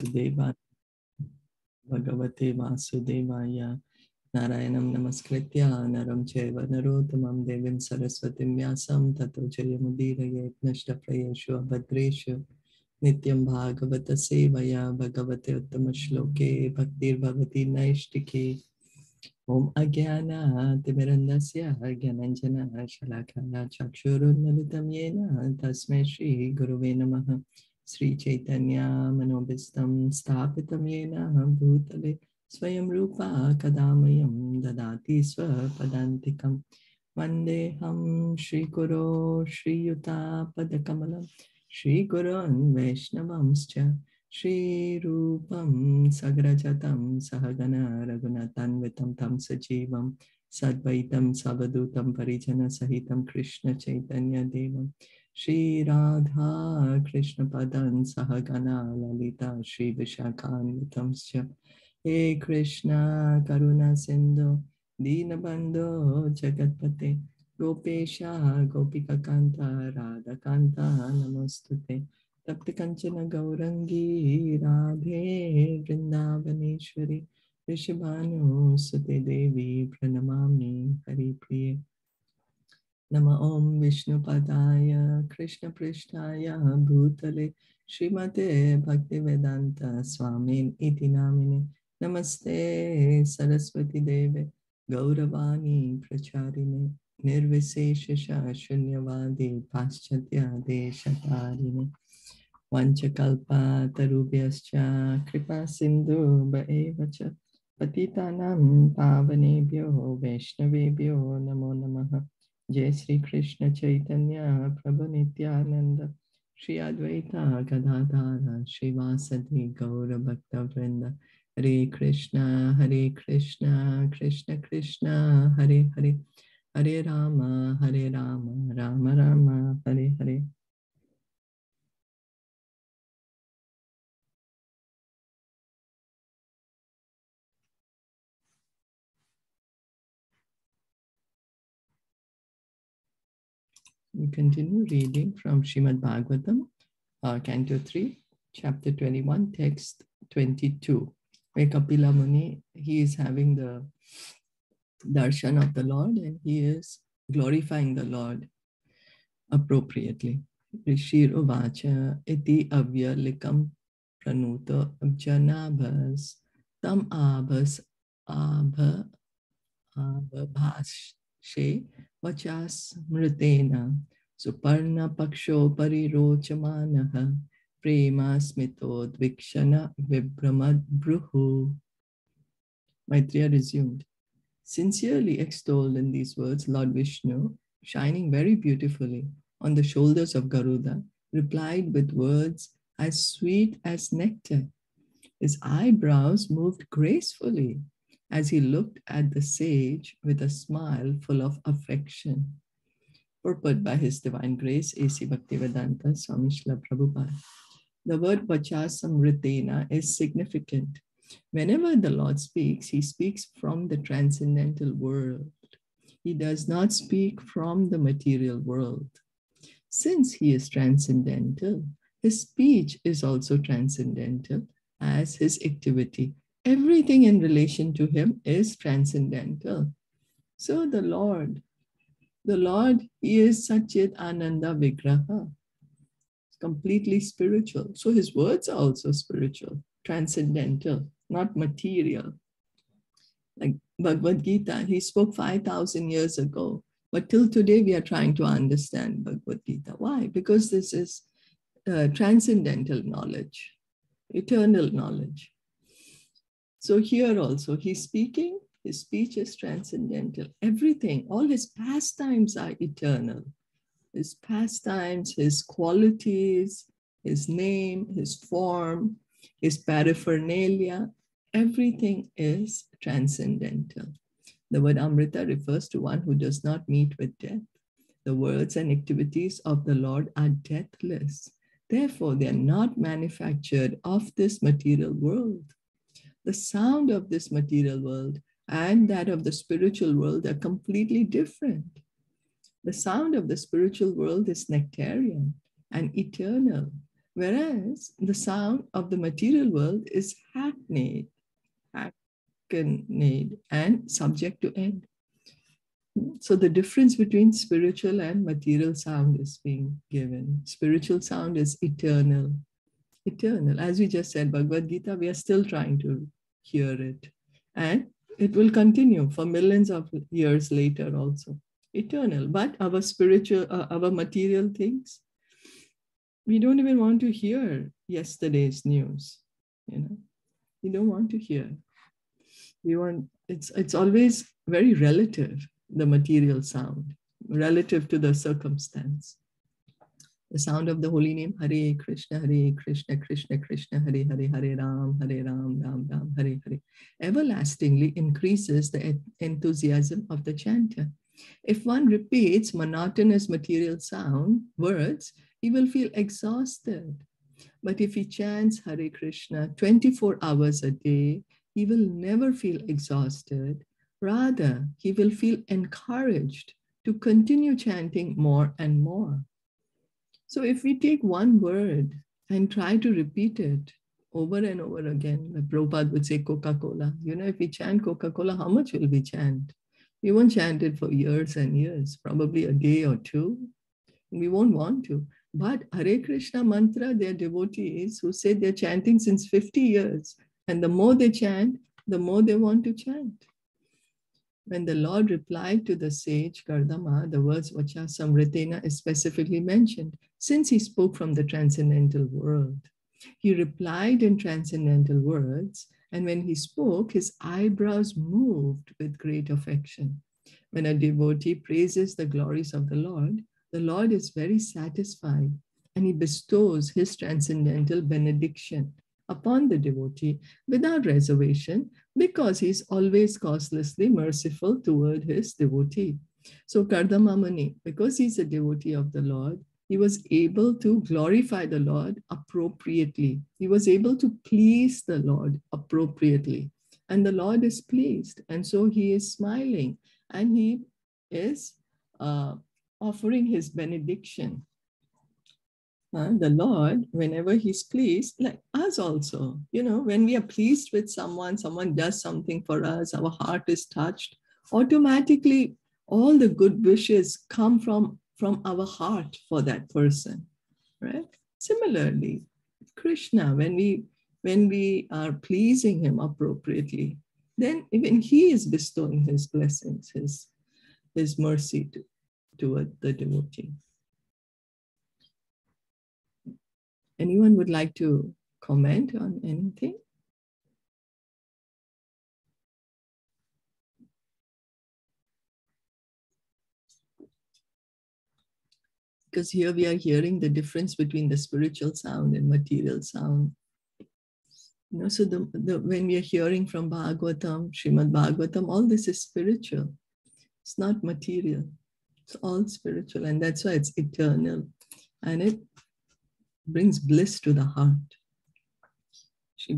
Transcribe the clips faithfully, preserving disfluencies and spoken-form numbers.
Vasudevaya Bhagavate Vasudevaya Narayanam Namaskritya Naram Chaiva Narottamam Devim Saraswatim Vyasam Tato Charyamudiraye Nashtaprayeshu Abhadreshu Nityam Bhagavata Sevaya Bhagavate Uttama Shloke Bhaktir Bhavati Naishtike Om Agyana Timirandasya Gyananjana Shalakana Chakshurunmalitam Yena Tasmai Shri Guruve Namaha Sri Chaitanya Manobhistam Sthapitam Yena Bhutale Swayam Rupa Kadamayam Dadati Swapadantikam Vandeham Shri Guru Shri Yuta Padakamalam Shri Gurun Vaishnavamscha Shri Rupam Sagrajatam Sahagana Raghunatan Vitam Tam Sajivam Sadvaitam Savadutam Parijana Sahitam Krishna Chaitanya Devam Shri Radha Krishna Padan Sahagana Lalita Shri Vishakhanvitamscha Hey Krishna Karuna Sindhu Dinabandho Jagatpate Gopesha Gopika Kanta Radha Kanta Namostute Tapti Kanchana Gaurangi Radhe Vrindavaneshwari Rishabhanu Sute Devi Pranamami Hari Priye Nama Om Vishnu Padaya Krishna Prishtaya Bhutale Srimate Bhaktivedanta Swamin Iti Namine Namaste Saraswati Deve Gauravani Pracharine Nirviseshasha Shunyavadi Paschatya Deshatarine Vanchakalpa Tarubhyascha Kripa Sindhu Bhaevacha Patitanam Pavanebhyo Vaishnavebhyo Namo Namaha Jai Shri Krishna Chaitanya Prabhu Nityananda Shri Advaita Gadadhara Shri Vasadi Gaura Bhakta Vrinda Hare Krishna Hare Krishna Krishna Krishna Hare Hare Hare Rama Hare Rama Rama Rama Hare Hare. We continue reading from Srimad Bhagavatam, uh, Canto three, Chapter twenty-one, Text twenty-two, where Kapila Muni, he is having the darshan of the Lord and he is glorifying the Lord appropriately. Rishir Uvacha iti avya likam pranuto abjanabhas tam abhas abha abhabhash She vachas mritena suparna paksho parirochamanaha prema smito dvikshana vibramad bruhu. Maitreya resumed. Sincerely extolled in these words, Lord Vishnu, shining very beautifully on the shoulders of Garuda, replied with words as sweet as nectar. His eyebrows moved gracefully as he looked at the sage with a smile full of affection. Purport by His Divine Grace, A C Bhaktivedanta Swami Prabhupada. The word vachasamritena is significant. Whenever the Lord speaks, He speaks from the transcendental world. He does not speak from the material world. Since He is transcendental, His speech is also transcendental as His activity. Everything in relation to Him is transcendental. So the Lord, the Lord, He is Satchit Ananda Vigraha, completely spiritual. So His words are also spiritual, transcendental, not material. Like Bhagavad Gita, He spoke five thousand years ago, but till today we are trying to understand Bhagavad Gita. Why? Because this is uh, transcendental knowledge, eternal knowledge. So here also, He's speaking, His speech is transcendental. Everything, all His pastimes are eternal. His pastimes, His qualities, His name, His form, His paraphernalia, everything is transcendental. The word Amrita refers to one who does not meet with death. The words and activities of the Lord are deathless. Therefore, they are not manufactured of this material world. The sound of this material world and that of the spiritual world are completely different. The sound of the spiritual world is nectarian and eternal, Whereas the sound of the material world is hackneyed, hackneyed and subject to end. So the difference between spiritual and material sound is being given. Spiritual sound is eternal. Eternal. As we just said, Bhagavad Gita, we are still trying to hear it. And it will continue for millions of years later also. Eternal. But our spiritual, uh, our material things, we don't even want to hear yesterday's news. You know, we don't want to hear. We want, it's, it's always very relative, the material sound, relative to the circumstance. The sound of the holy name, Hare Krishna, Hare Krishna, Krishna Krishna, Hare Hare, Hare Ram, Hare Ram, Ram Ram, Hare Hare, everlastingly increases the enthusiasm of the chanter. If one repeats monotonous material sound words, he will feel exhausted. But if he chants Hare Krishna twenty-four hours a day, he will never feel exhausted. Rather, he will feel encouraged to continue chanting more and more. So if we take one word and try to repeat it over and over again, like Prabhupada would say Coca-Cola. You know, if we chant Coca-Cola, how much will we chant? We won't chant it for years and years, probably a day or two. We won't want to. But Hare Krishna mantra, their devotees who say they're chanting since fifty years, and the more they chant, the more they want to chant. When the Lord replied to the sage Kardama, the words Vacha Samritena is specifically mentioned, since he spoke from the transcendental world. He replied in transcendental words, and when he spoke, his eyebrows moved with great affection. When a devotee praises the glories of the Lord, the Lord is very satisfied, and he bestows his transcendental benediction upon the devotee without reservation, because he is always causelessly merciful toward his devotee. So Kardama Muni, because he's a devotee of the Lord, he was able to glorify the Lord appropriately. He was able to please the Lord appropriately. And the Lord is pleased. And so he is smiling and he is uh, offering his benediction. Uh, the Lord, whenever he's pleased, like us also, you know, when we are pleased with someone, someone does something for us, our heart is touched, automatically all the good wishes come from, from our heart for that person, right? Similarly, Krishna, when we, when we are pleasing him appropriately, then even he is bestowing his blessings, his, his mercy to, toward the devotee. Anyone would like to comment on anything? Because here we are hearing the difference between the spiritual sound and material sound. You know, so the, the, when we are hearing from Bhagavatam, Srimad Bhagavatam, all this is spiritual. It's not material. It's all spiritual. And that's why it's eternal. And it brings bliss to the heart. That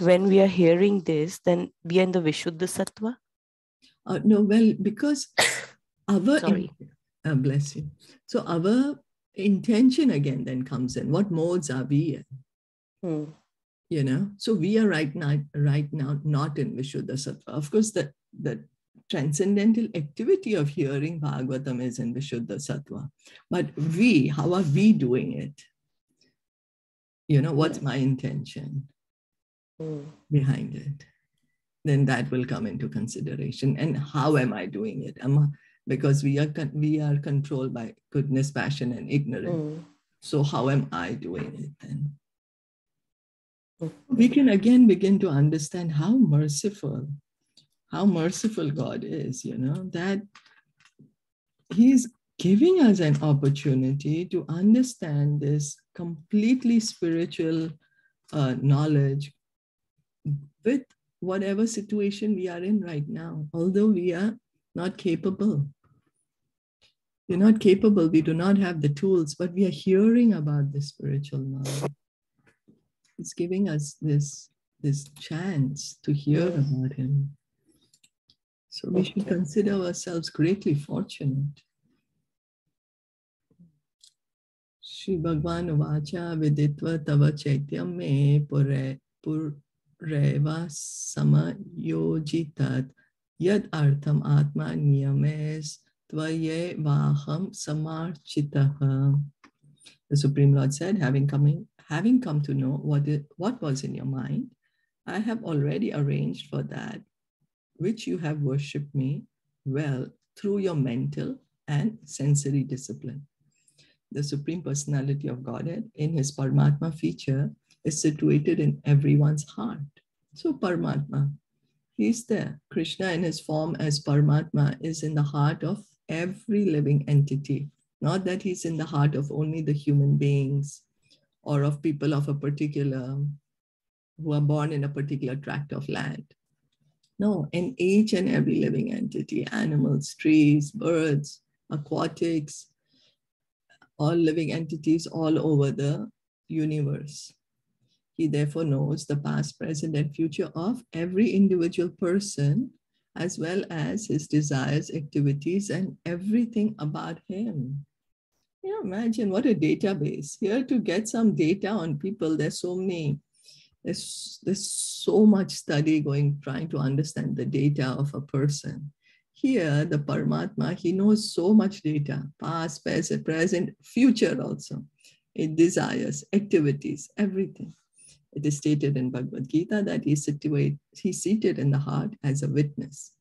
when we are hearing this, then we are in the Vishuddha Sattva? Uh, no, well, because our... Sorry. Uh, bless you. So our intention again then comes in. What modes are we in? Hmm. You know, so we are right now, right now not in Vishuddha Sattva. Of course, the, the transcendental activity of hearing Bhagavatam is in Vishuddha Sattva. But we, how are we doing it? You know, what's my intention mm. behind it? Then that will come into consideration. And how am I doing it? Am I, because we are, we are controlled by goodness, passion, and ignorance. Mm. So how am I doing it then? Okay. We can again begin to understand how merciful How merciful God is, you know, that he's giving us an opportunity to understand this completely spiritual uh, knowledge with whatever situation we are in right now, although we are not capable. We're not capable, we do not have the tools, but we are hearing about the spiritual knowledge. It's giving us this, this chance to hear about him. So we should consider ourselves greatly fortunate. Shri Bhagavan Uvacha Viditva Tava Chaityam Me Pure Pureva Samayojitat Yad Artham Atma Niyames Tvaye Vaham Samarchitaha. The Supreme Lord said, having coming, having come to know what, it, what was in your mind, I have already arranged for that which you have worshipped me well through your mental and sensory discipline. The Supreme Personality of Godhead in his Paramatma feature is situated in everyone's heart. So Paramatma, he is there. Krishna in his form as Paramatma is in the heart of every living entity. Not that he's in the heart of only the human beings or of people of a particular, who are born in a particular tract of land. No, in each and every living entity, animals, trees, birds, aquatics, all living entities all over the universe. He therefore knows the past, present, and future of every individual person, as well as his desires, activities, and everything about him. Yeah, imagine what a database. Here to get some data on people, there's so many, there's, there's so much study going, trying to understand the data of a person. Here, the Paramatma, he knows so much data, past, present, present, future also. It desires, activities, everything. It is stated in Bhagavad Gita that he is situate, he's seated in the heart as a witness.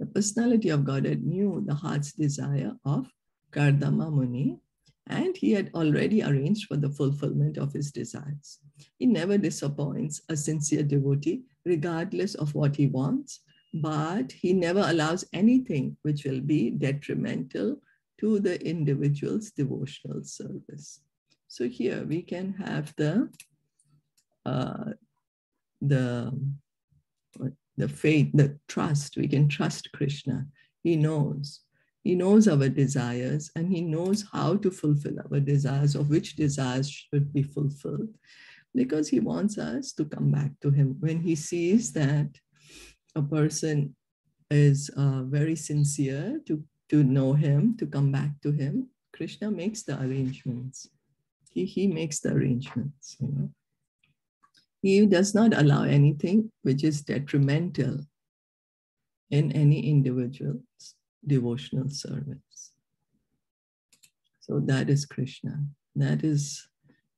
The Personality of Godhead knew the heart's desire of Kardama Muni, and he had already arranged for the fulfillment of his desires. He never disappoints a sincere devotee, regardless of what he wants, but he never allows anything which will be detrimental to the individual's devotional service. So here we can have the Uh, the, the faith, the trust. We can trust Krishna. He knows. He knows our desires and he knows how to fulfill our desires, or which desires should be fulfilled, because he wants us to come back to him. When he sees that a person is uh, very sincere to, to know him, to come back to him, Krishna makes the arrangements. He, he makes the arrangements, you know. He does not allow anything which is detrimental in any individual's devotional service. So that is Krishna. That is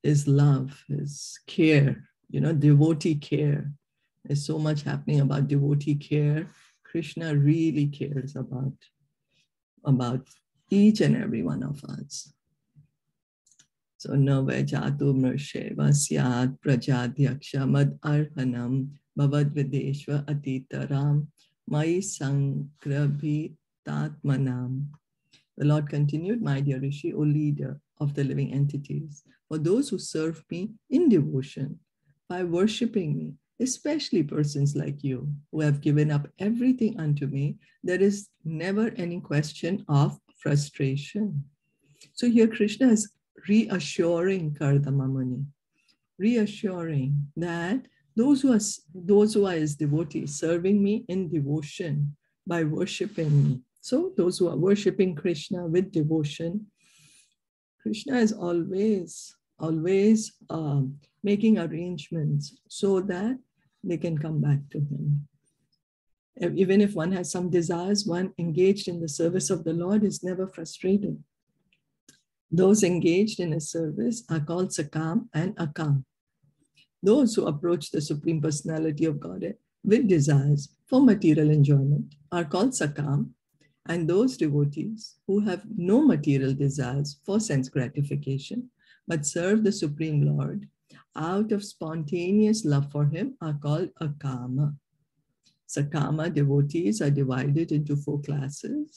his love, his care, you know, devotee care. There's so much happening about devotee care. Krishna really cares about, about each and every one of us. So nava jatu mrsheva syat prajadhyaksha mad arhanam bhavad videshva atitaram mai sankrabhi tatmanam. The Lord continued, my dear Rishi, O leader of the living entities, for those who serve me in devotion by worshipping me, especially persons like you who have given up everything unto me, there is never any question of frustration. So here Krishna is reassuring Kardama Muni, reassuring that those who are those who are his devotees, serving me in devotion by worshiping me. So those who are worshiping Krishna with devotion, Krishna is always, always um, making arrangements so that they can come back to him. Even if one has some desires, one engaged in the service of the Lord is never frustrated. Those engaged in his service are called Sakam and Akam. Those who approach the Supreme Personality of Godhead with desires for material enjoyment are called Sakam, and those devotees who have no material desires for sense gratification but serve the Supreme Lord out of spontaneous love for him are called Akama. Sakama devotees are divided into four classes: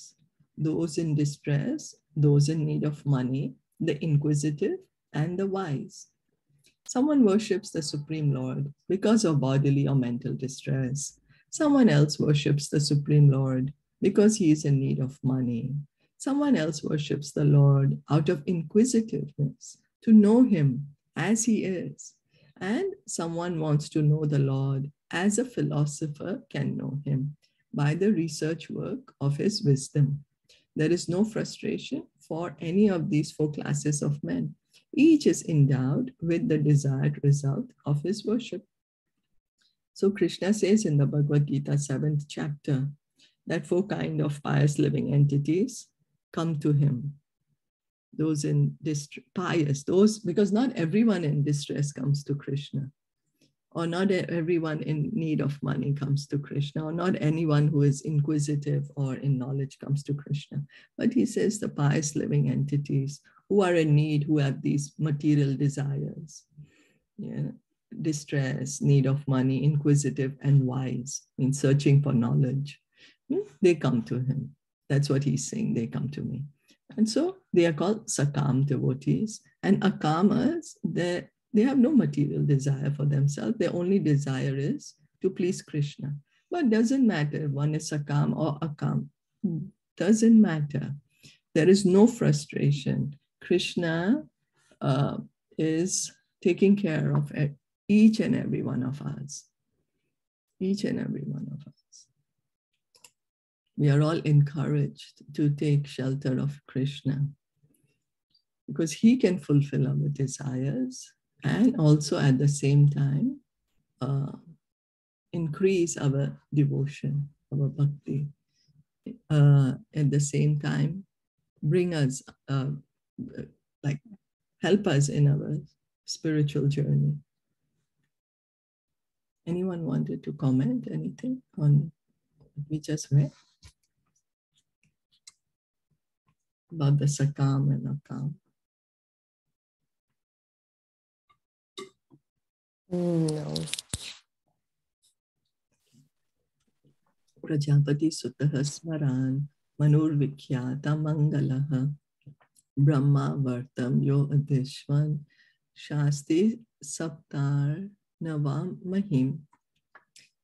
those in distress, those in need of money, the inquisitive, and the wise. Someone worships the Supreme Lord because of bodily or mental distress. Someone else worships the Supreme Lord because he is in need of money. Someone else worships the Lord out of inquisitiveness, to know him as he is. And someone wants to know the Lord as a philosopher can know him, by the research work of his wisdom. There is no frustration for any of these four classes of men. Each is endowed with the desired result of his worship. So Krishna says in the Bhagavad Gita seventh chapter that four kinds of pious living entities come to him. Those in distress, pious, those, because not everyone in distress comes to Krishna, or not everyone in need of money comes to Krishna, or not anyone who is inquisitive or in knowledge comes to Krishna. But he says the pious living entities who are in need, who have these material desires, yeah, distress, need of money, inquisitive and wise, in searching for knowledge, they come to him. That's what he's saying, they come to me. And so they are called Sakam devotees, and Akamas, they, they have no material desire for themselves. Their only desire is to please Krishna. But it doesn't matter if one is Sakam or Akam. Doesn't matter. There is no frustration. Krishna uh, is taking care of each and every one of us. Each and every one of us. We are all encouraged to take shelter of Krishna because he can fulfill our desires and also at the same time uh, increase our devotion, our bhakti. Uh, at the same time, bring us, uh, like help us in our spiritual journey. Anyone wanted to comment anything on what we just read? About the Sakam and Akam. No. Prajapati Sutah Smaran Manur Vikyata Mangalaha Brahma Vartam Yo Adeshwan Shasti Saptar Navam Mahim.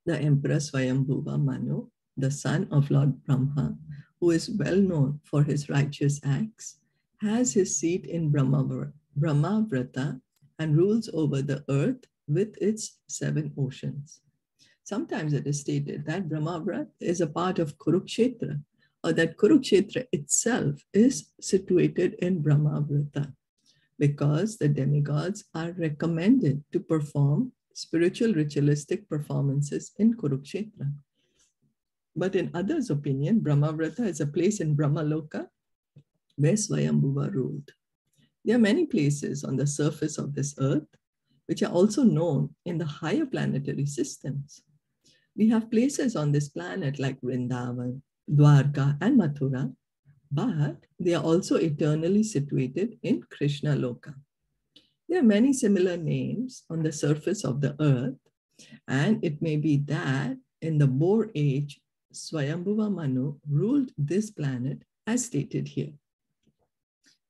The Emperor Svayambhuva Manu, the son of Lord Brahma, who is well known for his righteous acts, has his seat in Brahmavarta and rules over the earth with its seven oceans. Sometimes it is stated that Brahmavarta is a part of Kurukshetra, or that Kurukshetra itself is situated in Brahmavarta, because the demigods are recommended to perform spiritual ritualistic performances in Kurukshetra. But in others' opinion, Brahmavarta is a place in Brahma Loka where Svayambhuva ruled. There are many places on the surface of this earth which are also known in the higher planetary systems. We have places on this planet like Vrindavan, Dwarka, and Mathura, but they are also eternally situated in Krishna Loka. There are many similar names on the surface of the earth, and it may be that in the Boer age, Svayambhuva Manu ruled this planet as stated here.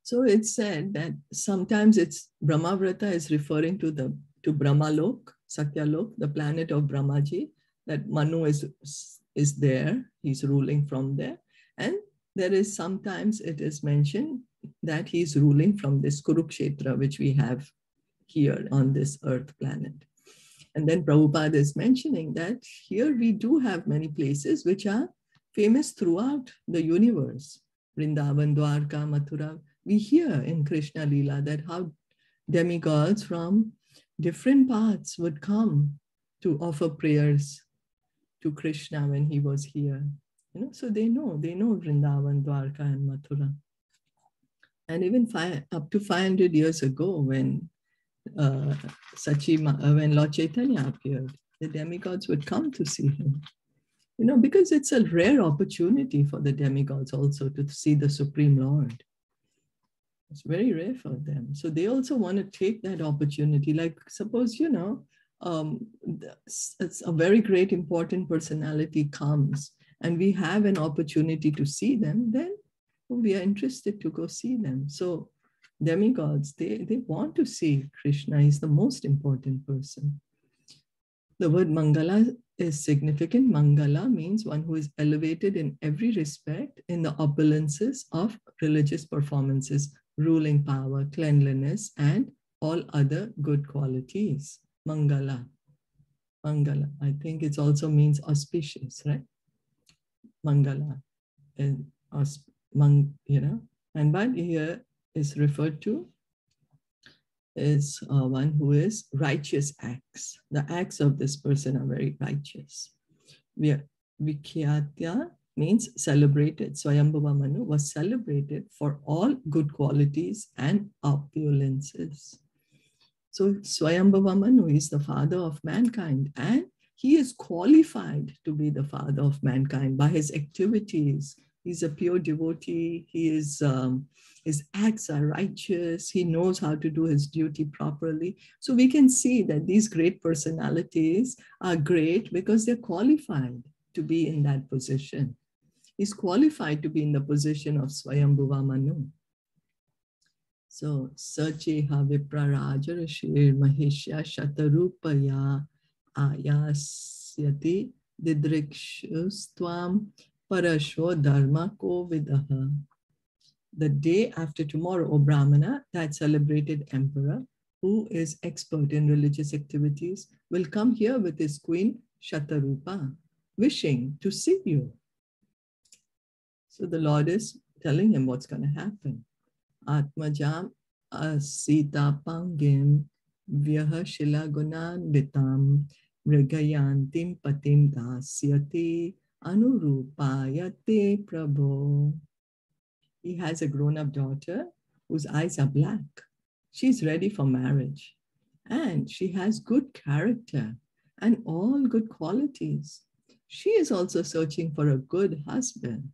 So it's said that sometimes it's Brahmavarta is referring to the to Brahma Lok, Satya Lok, the planet of Brahmaji, that Manu is, is there, he's ruling from there. And there is sometimes it is mentioned that he's ruling from this Kurukshetra, which we have here on this earth planet. And then Prabhupada is mentioning that here we do have many places which are famous throughout the universe. Vrindavan, Dwarka, Mathura. We hear in Krishna Leela that how demigods from different parts would come to offer prayers to Krishna when he was here. You know, so they know, they know Vrindavan, Dwarka, and Mathura. And even five, up to five hundred years ago, when Uh, Sachi, uh, when Lord Chaitanya appeared, the demigods would come to see him. You know, because it's a rare opportunity for the demigods also to see the Supreme Lord. It's very rare for them. So they also want to take that opportunity. Like suppose, you know, um, it's a very great important personality comes and we have an opportunity to see them, then we are interested to go see them. So demigods, they, they want to see Krishna. He's the most important person. The word Mangala is significant. Mangala means one who is elevated in every respect in the opulences of religious performances, ruling power, cleanliness, and all other good qualities. Mangala. Mangala. I think it also means auspicious, right? Mangala. And, aus, mang, you know, And one here is referred to is uh, one who is righteous acts. The acts of this person are very righteous. Vikhyatya means celebrated. Svayambhuva Manu was celebrated for all good qualities and opulences. So Svayambhuva Manu is the father of mankind, and he is qualified to be the father of mankind by his activities. He's a pure devotee. He is, um, his acts are righteous. He knows how to do his duty properly. So we can see that these great personalities are great because they're qualified to be in that position. He's qualified to be in the position of Svayambhuva Manu. So, Sacheha Viprarajarashir Mahishya Shatarupaya Ayasyati Didrikshustvam Parashvo Dharma Kovidaha. The day after tomorrow, O Brahmana, that celebrated emperor who is expert in religious activities will come here with his queen Shatarupa, wishing to see you. So the Lord is telling him what's going to happen. Atmajam asita pangim vyaha shila gunan vitam mrigayantim patim dasyati anurupayate prabho. He has a grown-up daughter whose eyes are black. She's ready for marriage. And she has good character and all good qualities. She is also searching for a good husband.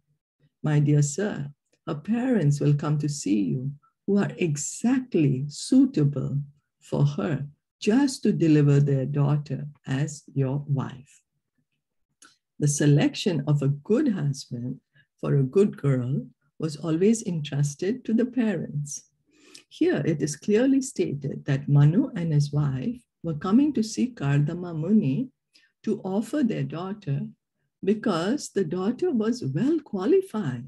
My dear sir, her parents will come to see you, who are exactly suitable for her, just to deliver their daughter as your wife. The selection of a good husband for a good girl was always entrusted to the parents. Here it is clearly stated that Manu and his wife were coming to see Kardama Muni to offer their daughter because the daughter was well qualified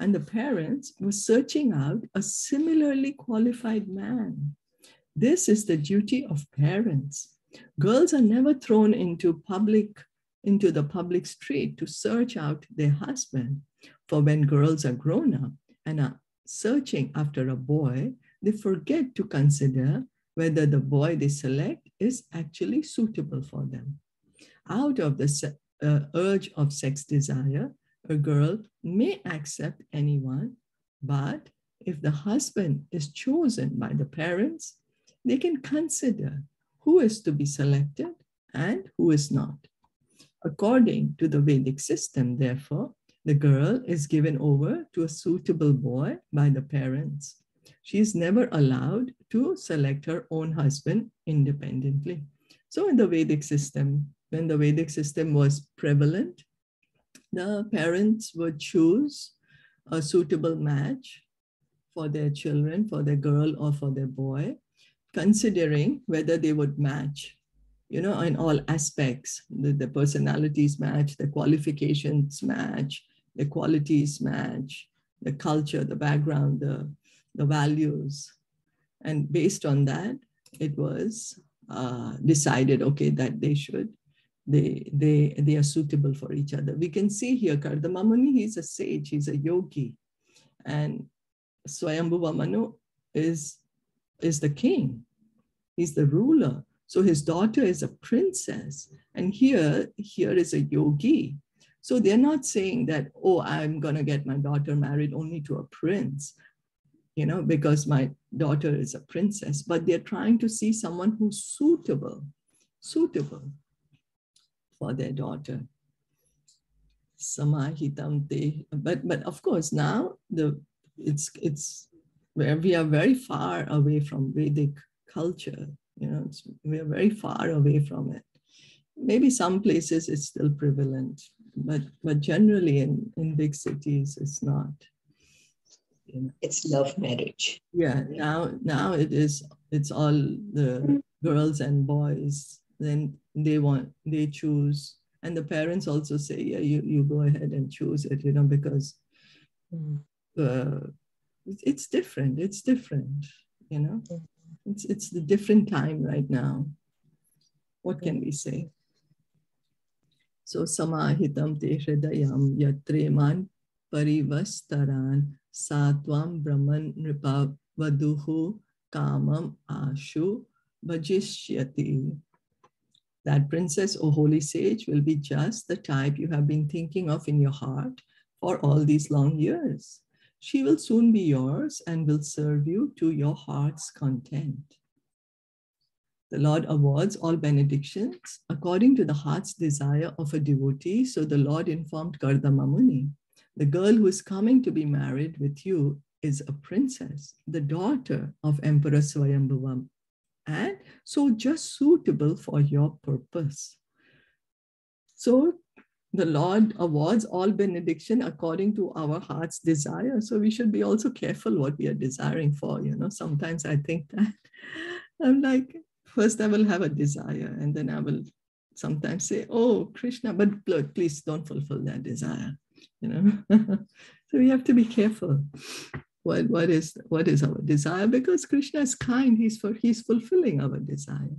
and the parents were searching out a similarly qualified man. This is the duty of parents. Girls are never thrown into public, into the public street to search out their husband. For when girls are grown up and are searching after a boy, they forget to consider whether the boy they select is actually suitable for them. Out of the uh, urge of sex desire, a girl may accept anyone, but if the husband is chosen by the parents, they can consider who is to be selected and who is not. According to the Vedic system, therefore, the girl is given over to a suitable boy by the parents. She is never allowed to select her own husband independently. So in the Vedic system, when the Vedic system was prevalent, the parents would choose a suitable match for their children, for their girl or for their boy, considering whether they would match, you know, in all aspects. The, the personalities match, the qualifications match, the qualities match, the culture, the background, the, the values. And based on that, it was uh, decided, okay, that they should They, they, they are suitable for each other. We can see here Kardama Muni, he's a sage, he's a yogi. And Svayambhuva Manu is, is the king. He's the ruler. So his daughter is a princess. And here, here is a yogi. So they're not saying that, oh, I'm going to get my daughter married only to a prince, you know, because my daughter is a princess. But they're trying to see someone who's suitable, suitable. for their daughter. Samahitam te. But, but of course, now the it's it's where we are very far away from Vedic culture. You know, it's, we are very far away from it. Maybe some places it's still prevalent, but but generally in, in big cities it's not. You know. It's love marriage. Yeah, now now it is it's all the girls and boys. Then they want, they choose. And the parents also say, yeah, you, you go ahead and choose it, you know, because uh, it's different. It's different, you know. It's, it's the different time right now. What can we say? So, samahitam te hridayam yatreman parivastaran Satvam Brahman Nripa Vaduhu Kamam Ashu Vajishyati. That princess, O holy sage, will be just the type you have been thinking of in your heart for all these long years. She will soon be yours and will serve you to your heart's content. The Lord awards all benedictions according to the heart's desire of a devotee. So the Lord informed Kardama Muni, the girl who is coming to be married with you is a princess, the daughter of Emperor Svayambhuva, and so just suitable for your purpose. So the Lord awards all benediction according to our heart's desire. So we should be also careful what we are desiring for. You know, sometimes I think that I'm like, first I will have a desire and then I will sometimes say, oh, Krishna, but please don't fulfill that desire, you know. So we have to be careful. What, what, is, what is our desire? Because Krishna is kind. He's, for, he's fulfilling our desire.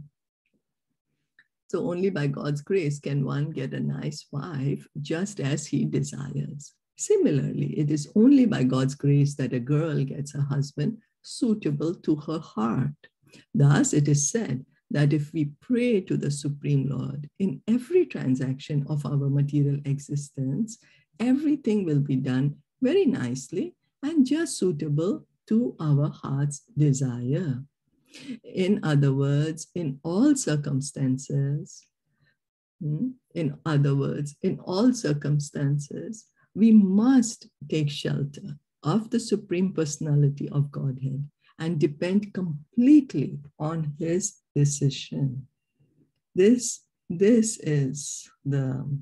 So only by God's grace can one get a nice wife just as he desires. Similarly, it is only by God's grace that a girl gets a husband suitable to her heart. Thus, it is said that if we pray to the Supreme Lord in every transaction of our material existence, everything will be done very nicely and just suitable to our heart's desire. In other words, in all circumstances, in other words, in all circumstances, we must take shelter of the Supreme Personality of Godhead and depend completely on his decision. This, this is the,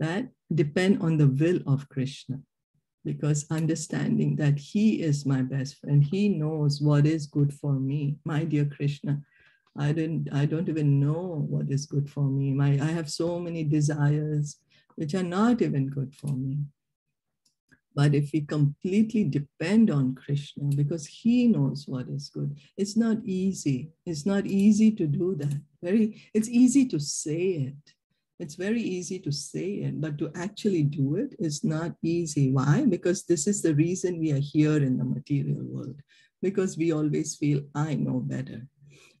that depend on the will of Krishna. Because understanding that he is my best friend, he knows what is good for me. My dear Krishna, I didn't, I don't even know what is good for me. My, I have so many desires which are not even good for me. But if we completely depend on Krishna, because he knows what is good, it's not easy. It's not easy to do that. Very, it's easy to say it. It's very easy to say it, but to actually do it is not easy. Why? Because this is the reason we are here in the material world. Because we always feel, I know better.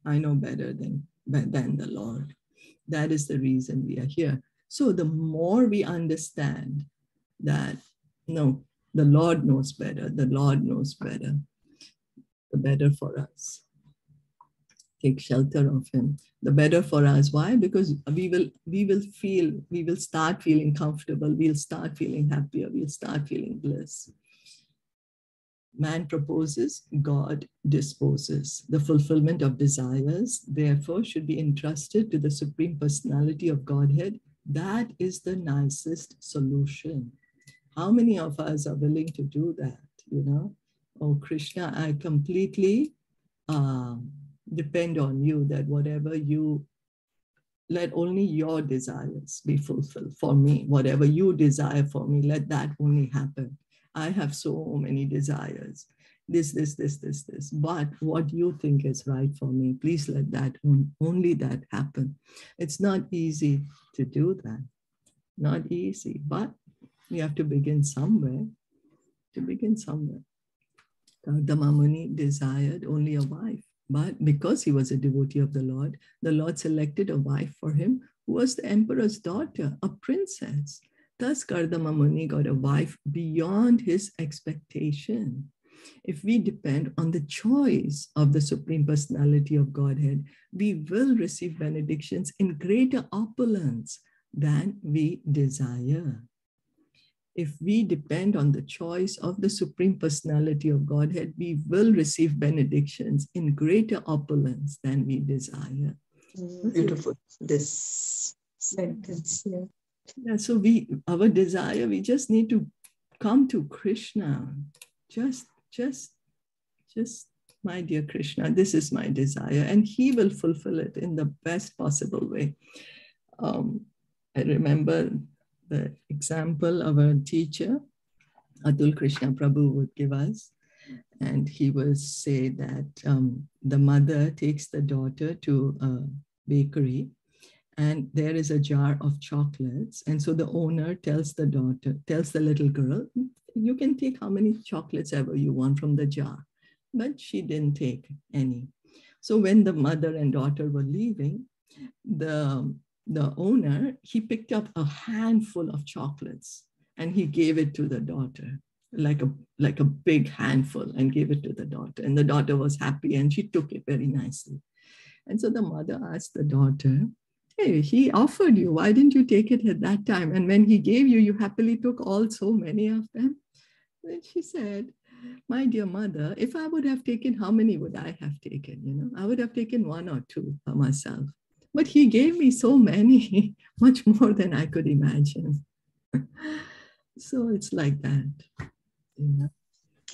I know better than, than the Lord. That is the reason we are here. So the more we understand that, no, the Lord knows better, the Lord knows better, the better for us. Take shelter of him, the better for us. Why? Because we will, we will feel, we will start feeling comfortable. We'll start feeling happier. We'll start feeling bliss. Man proposes, God disposes. The fulfillment of desires, therefore, should be entrusted to the Supreme Personality of Godhead. That is the nicest solution. How many of us are willing to do that? You know, oh, Krishna, I completely, um, depend on you, that whatever you, let only your desires be fulfilled for me. Whatever you desire for me, let that only happen. I have so many desires, this, this, this, this, this, but what you think is right for me, please let that, only that happen. It's not easy to do that, not easy, but we have to begin somewhere, to begin somewhere. Kardama Muni desired only a wife. But because he was a devotee of the Lord, the Lord selected a wife for him who was the emperor's daughter, a princess. Thus, Kardama Muni got a wife beyond his expectation. If we depend on the choice of the Supreme Personality of Godhead, we will receive benedictions in greater opulence than we desire. If we depend on the choice of the Supreme Personality of Godhead, we will receive benedictions in greater opulence than we desire. Beautiful, this sentence here. Yeah. Yeah, so we, our desire, we just need to come to Krishna. Just, just, just, my dear Krishna, this is my desire, and he will fulfill it in the best possible way. Um, I remember the example of our teacher, Atul Krishna Prabhu, would give us. And he will say that um, the mother takes the daughter to a bakery and there is a jar of chocolates. And so the owner tells the daughter, tells the little girl, you can take how many chocolates ever you want from the jar. But she didn't take any. So when the mother and daughter were leaving, the, the owner, he picked up a handful of chocolates and he gave it to the daughter, like a, like a big handful, and gave it to the daughter. And the daughter was happy and she took it very nicely. And so the mother asked the daughter, hey, he offered you, why didn't you take it at that time? And when he gave you, you happily took all so many of them. Then she said, my dear mother, if I would have taken, how many would I have taken? You know, I would have taken one or two for myself. But he gave me so many, much more than I could imagine. So it's like that. Yeah.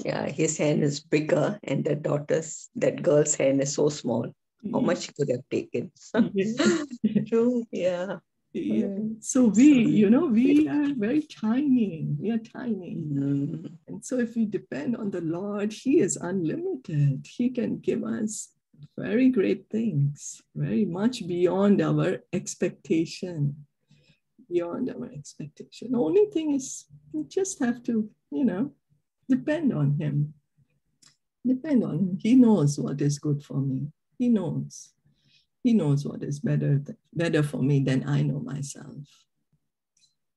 Yeah, his hand is bigger and the daughter's, that girl's hand is so small. How much she could have taken. Yeah. True, yeah. Yeah. So we, you know, we are very tiny. We are tiny. Mm-hmm. And so if we depend on the Lord, He is unlimited. He can give us very great things, very much beyond our expectation. Beyond our expectation. The only thing is we just have to, you know, depend on Him. Depend on Him. He knows what is good for me. He knows. He knows what is better, th- better for me than I know myself.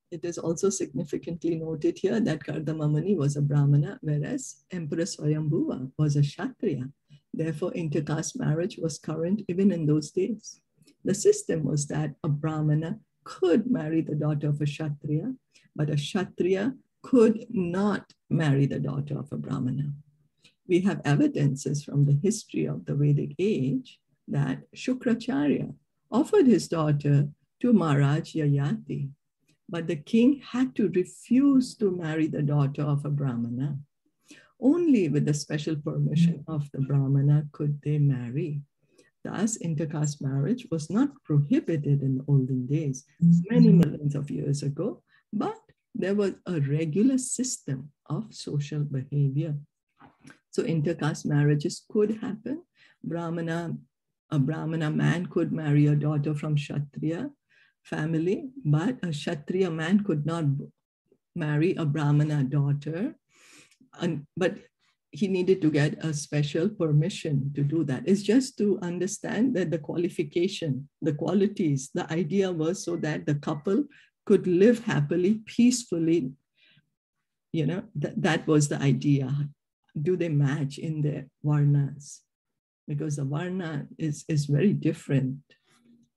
It is also significantly noted here that Kardama Muni was a Brahmana, whereas Empress Svayambhuva was a Kshatriya. Therefore, intercaste marriage was current even in those days. The system was that a Brahmana could marry the daughter of a Kshatriya, but a Kshatriya could not marry the daughter of a Brahmana. We have evidences from the history of the Vedic age that Shukracharya offered his daughter to Maharaj Yayati, but the king had to refuse to marry the daughter of a Brahmana. Only with the special permission of the Brahmana could they marry. Thus, intercaste marriage was not prohibited in the olden days, many millions of years ago, but there was a regular system of social behavior. So intercaste marriages could happen. Brahmana, a Brahmana man could marry a daughter from Kshatriya family, but a Kshatriya man could not marry a Brahmana daughter. And, but he needed to get a special permission to do that. It's just to understand that the qualification, the qualities, the idea was so that the couple could live happily, peacefully. You know, th- that was the idea. Do they match in their varnas? Because the varna is, is very different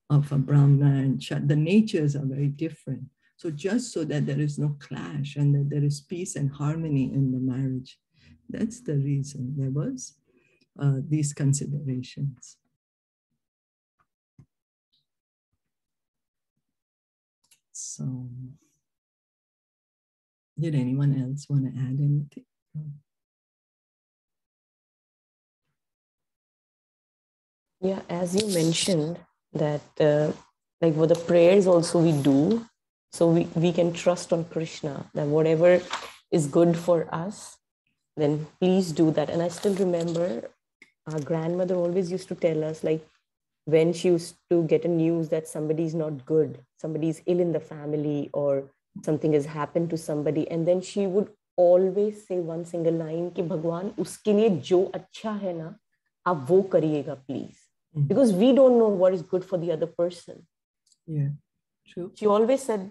of a Brahmana and Kshatriya. The natures are very different. So just so that there is no clash and that there is peace and harmony in the marriage, that's the reason there was uh, these considerations. So, did anyone else want to add anything? Yeah, as you mentioned that uh, like for the prayers also we do, so we, we can trust on Krishna that whatever is good for us, then please do that. And I still remember our grandmother always used to tell us, like when she used to get a news that somebody's not good, somebody's ill in the family or something has happened to somebody. And then she would always say one single line, ki Bhagwan, uske liye jo acha hai na, aap wo kariyega please. Because we don't know what is good for the other person. Yeah, true. She always said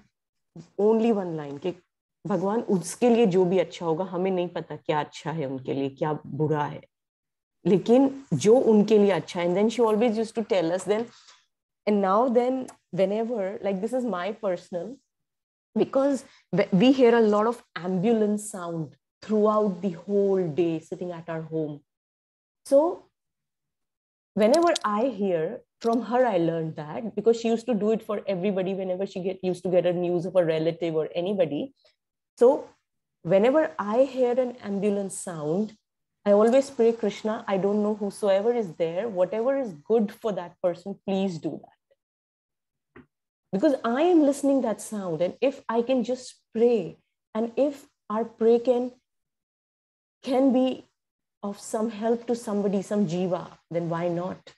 only one line, कि भगवान उसके लिए जो भी अच्छा होगा हमें नहीं पता क्या अच्छा है उनके लिए क्या बुरा है लेकिन जो उनके लिए अच्छा है. And then she always used to tell us then, and now then whenever, like this is my personal, because we hear a lot of ambulance sound throughout the whole day sitting at our home. So whenever I hear from her, I learned that because she used to do it for everybody whenever she get, used to get a news of a relative or anybody. So whenever I hear an ambulance sound, I always pray, Krishna, I don't know whosoever is there, whatever is good for that person, please do that. Because I am listening that sound, and if I can just pray, and if our prayer can, can be of some help to somebody, some jiva, then why not?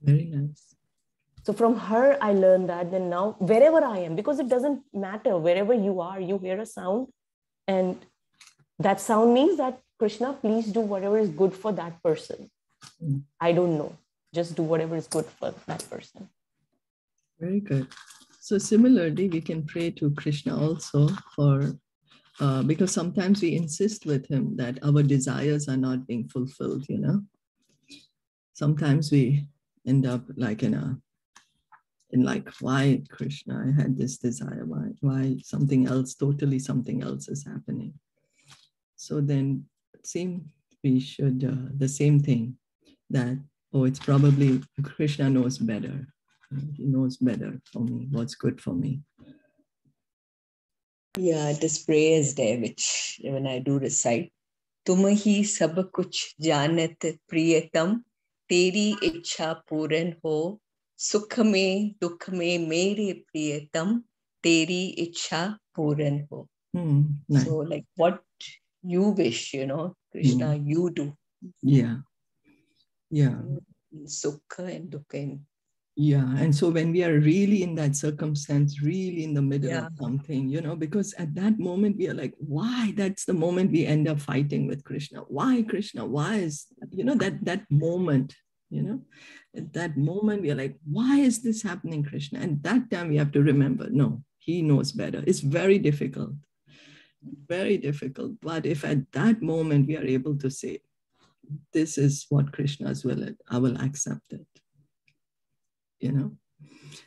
Very nice. So from her, I learned that. Then now, wherever I am, because it doesn't matter, wherever you are, you hear a sound. And that sound means that, Krishna, please do whatever is good for that person. I don't know. Just do whatever is good for that person. Very good. So similarly, we can pray to Krishna also for, uh, because sometimes we insist with him that our desires are not being fulfilled, you know. Sometimes we end up like in a, in like, why Krishna, I had this desire, why, why something else, totally something else is happening. So then same, we should, uh, the same thing that, oh, it's probably Krishna knows better. He knows better for me, what's good for me. Yeah, this prayer is there, which when I do recite, Tumahi sabakuch janat priyatam, teri ichha puran ho, sukhame dukhame mere priyatam, teri ichha puran ho. Hmm, nice. So like what you wish, you know, Krishna, hmm. you do. Yeah, yeah. Sukha and dukkha. Yeah, and so when we are really in that circumstance, really in the middle yeah. of something, you know, because at that moment we are like, why? That's the moment we end up fighting with Krishna. Why, Krishna? Why is, you know, that, that moment, you know, at that moment we are like, why is this happening, Krishna? And that time we have to remember, no, he knows better. It's very difficult, very difficult. But if at that moment we are able to say, this is what Krishna's will, I will accept it. You know,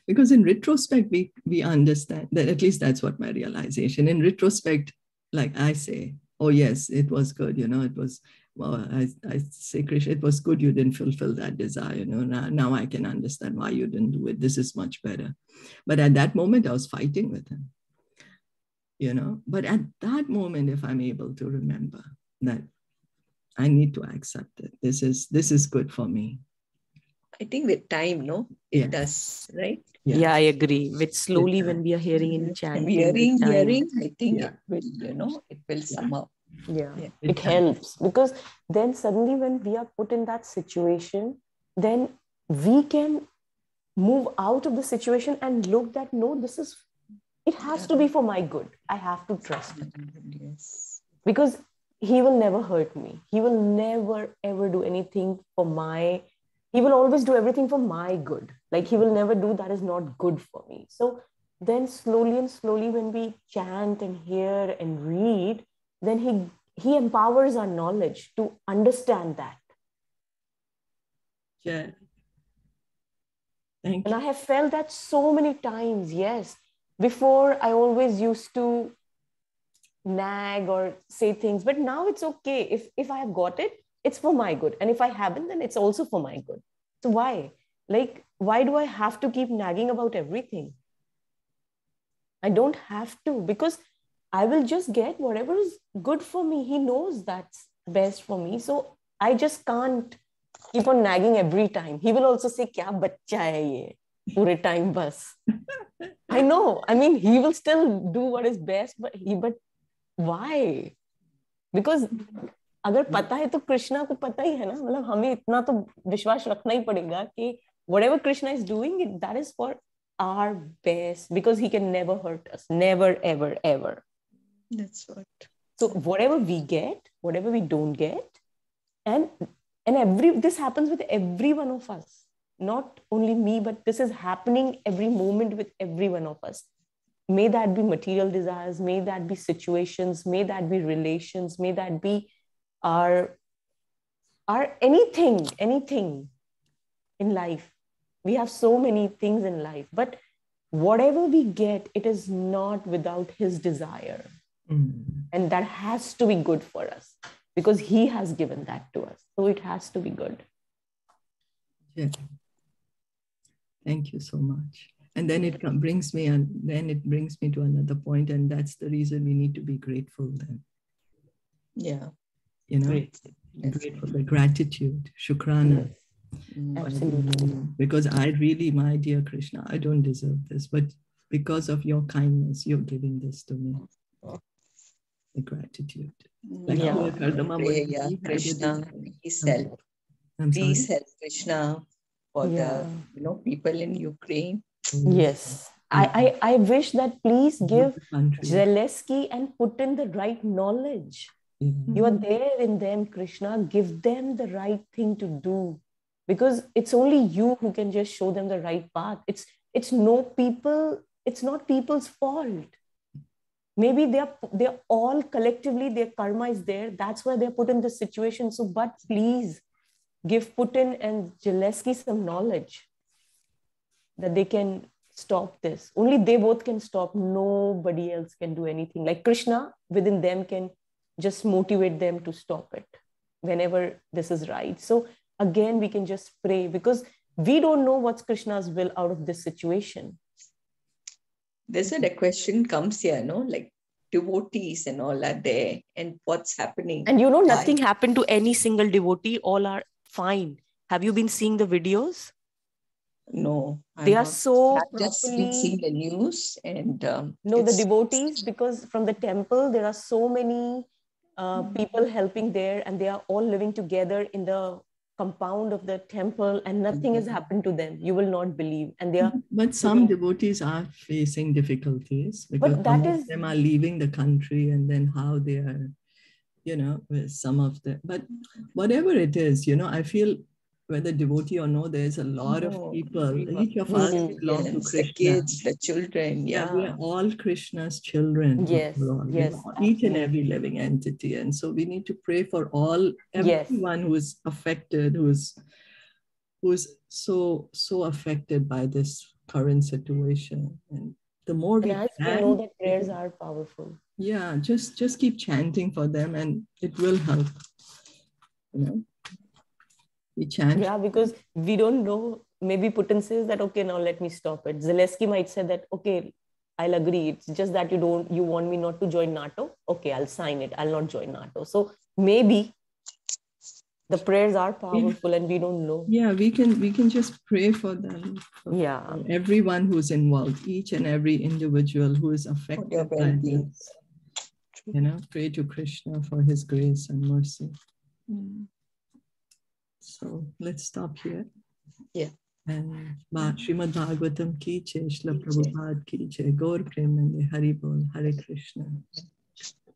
because in retrospect, we, we understand that, at least that's what my realization. In retrospect, like I say, oh, yes, it was good. You know, it was, well, I, I say, Krishna, it was good. You didn't fulfill that desire. You know, now, now I can understand why you didn't do it. This is much better. But at that moment, I was fighting with him, you know, but at that moment, if I'm able to remember that I need to accept it, this is, this is good for me. I think with time, no? It yeah. does, right? Yeah. yeah, I agree. With slowly when we are hearing in chanting. Hearing, hearing, I think yeah. it will, you know, it will yeah. somehow. Yeah, yeah. it, it helps. Because then suddenly when we are put in that situation, then we can move out of the situation and look that, no, this is, it has yeah. to be for my good. I have to trust it. Yes. Because he will never hurt me. He will never, ever do anything for my He will always do everything for my good. Like he will never do that is not good for me. So then slowly and slowly when we chant and hear and read, then he he empowers our knowledge to understand that. Yeah. Thank you. And I have felt that so many times, yes. Before I always used to nag or say things, but now it's okay. If, if I have got it, it's for my good. And if I haven't, then it's also for my good. So why? Like, why do I have to keep nagging about everything? I don't have to, because I will just get whatever is good for me. He knows that's best for me. So I just can't keep on nagging every time. He will also say, kya bachcha hai ye? Pure time bas. I know. I mean, he will still do what is best, but he, but why? Because अगर पता है तो कृष्णा को पता ही है ना मतलब हमें इतना तो विश्वास रखना ही पड़ेगा कि whatever Krishna is doing it that is for our best because he can never hurt us never ever ever that's what so whatever we get whatever we don't get and and every this happens with every one of us not only me but this is happening every moment with every one of us may that be material desires may that be situations may that be relations may that be Are, are anything, anything in life. We have so many things in life, but whatever we get, it is not without his desire. Mm. And that has to be good for us because he has given that to us. So it has to be good. Yeah. Thank you so much. And then it brings me, and then it brings me to another point, and that's the reason we need to be grateful then. Yeah. You know, grateful for gratitude, shukrana. Yes. Absolutely. Because I really, my dear Krishna, I don't deserve this, but because of your kindness, you're giving this to me. The gratitude. Like yeah. Kardama Muni, yeah. Krishna, please help. Please help, Krishna, for yeah. the you know people in Ukraine. Yes. I, I, I wish that please give Zelensky and Putin the right knowledge. Mm-hmm. You are there in them, Krishna. Give them the right thing to do. Because it's only you who can just show them the right path. It's it's no people, it's not people's fault. Maybe they're they're all collectively, their karma is there. That's why they're put in this situation. So, but please give Putin and Zelensky some knowledge that they can stop this. Only they both can stop. Nobody else can do anything. Like Krishna within them can just motivate them to stop it whenever this is right. So again, we can just pray because we don't know what's Krishna's will out of this situation. There's a question comes here, no? Like devotees and all are there and what's happening? And you know, nothing happened to any single devotee. All are fine. Have you been seeing the videos? No, I'm they are not. So I've just been seeing the news and um, no, the devotees, because from the temple there are so many uh, mm-hmm. people helping there, and they are all living together in the compound of the temple, and nothing mm-hmm. has happened to them. You will not believe, and they are. But some devotees are facing difficulties because but that some is, of them are leaving the country, and then how they are, you know, with some of them. But whatever it is, you know, I feel, whether devotee or no, there's a lot no, of people. Each of us belong yes, to Krishna. The kids, the children. Yeah, yeah, we are all Krishna's children. Yes, yes. Each and every living entity. And so we need to pray for all, everyone yes. who's affected, who's who's so, so affected by this current situation. And the more and we as can, we know that prayers are powerful. Yeah, just, just keep chanting for them and it will help, you know. We chant. Yeah, because we don't know. Maybe Putin says that, okay, now let me stop it. Zelensky might say that, okay, I'll agree. It's just that you don't, you want me not to join NATO. Okay, I'll sign it. I'll not join NATO. So maybe the prayers are powerful yeah. and we don't know. Yeah, we can, we can just pray for them. For yeah. everyone who's involved, each and every individual who is affected by this. You know, pray to Krishna for his grace and mercy. Mm. So let's stop here. Yeah. And Srimad Bhagavatam ki jai, Shila Prabhupada ki jai, Gaur Premanande, Hari Bol, Hare Krishna.